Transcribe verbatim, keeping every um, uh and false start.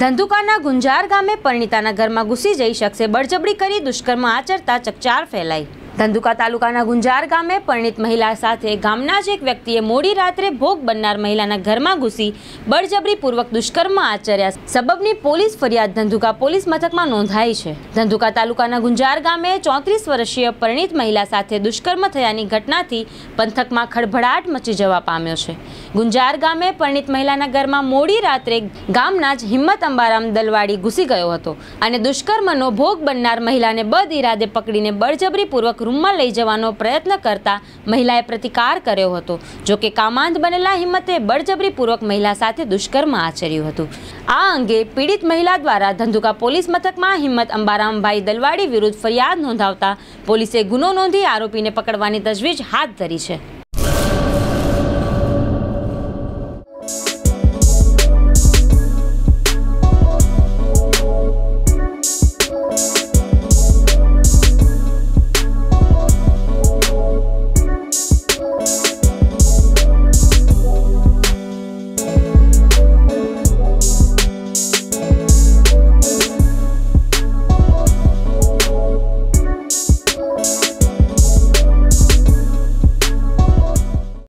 ધંધુકાના ગુંજાર ગામે પરિણીતાના ઘરમાં ઘૂસી જઈ શખ્સે બળજબરી કરી દુષ્કર્મ આચરતા ચકચાર ફેલાઈ। ધંધુકા તાલુકાના ગુંજાર ગામે પરિણીત મહિલા સાથે ગામના જ એક વ્યક્તિએ મોડી રાત્રે ભોગ બનનાર મહિલાના ઘરમાં ઘૂસી બળજબરીપૂર્વક દુષ્કર્મ આચર્યા। સબબની પોલીસ ફરિયાદ ધંધુકા પોલીસ મથકમાં નોંધાઈ છે। ધંધુકા તાલુકાના ગુંજાર ગામે ચોત્રીસ વર્ષીય પરિણીત મહિલા સાથે દુષ્કર્મ થયાની ઘટનાથી પંથકમાં ખળભળાટ મચી જવા પામ્યો છે। ગુંજાર ગામે પરિણીત મહિલાના ઘરમાં મોડી રાત્રે ગામના જ હિંમત અંબારામ દલવાડી ઘૂસી ગયો હતો અને દુષ્કર્મનો ભોગ બનનાર મહિલાને બદઇરાદે પકડીને બળજબરીપૂર્વક રૂમમાં લઈ જવાનો પ્રયત્ન કરતા મહિલાએ પ્રતિકાર કર્યો હતો। જો કે કામાંધ બનેલા હિંમતે બળજબરીપૂર્વક મહિલા સાથે દુષ્કર્મ આચર્યું હતું। આ અંગે પીડિત મહિલા દ્વારા ધંધુકા પોલીસ મથકમાં હિંમત અંબારામભાઈ દલવાડી વિરુદ્ધ ફરિયાદ નોંધાવતા પોલીસે ગુનો નોંધી આરોપીને પકડવાની તજવીજ હાથ ધરી છે।